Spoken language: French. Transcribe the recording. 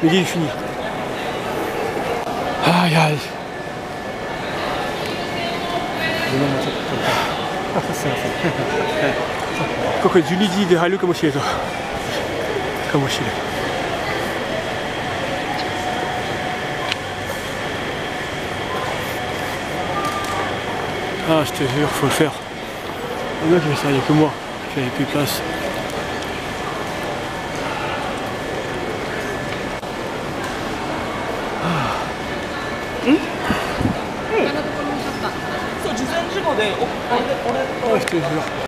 Le guide est fini. Aïe aïe.ここ12時で入るかもしれないかもしれない。 Ah, je te jure, faut le faire. Il y en a qui fait ça, il n'y a que moi, j'avais plus de place. Ah. Je te jure.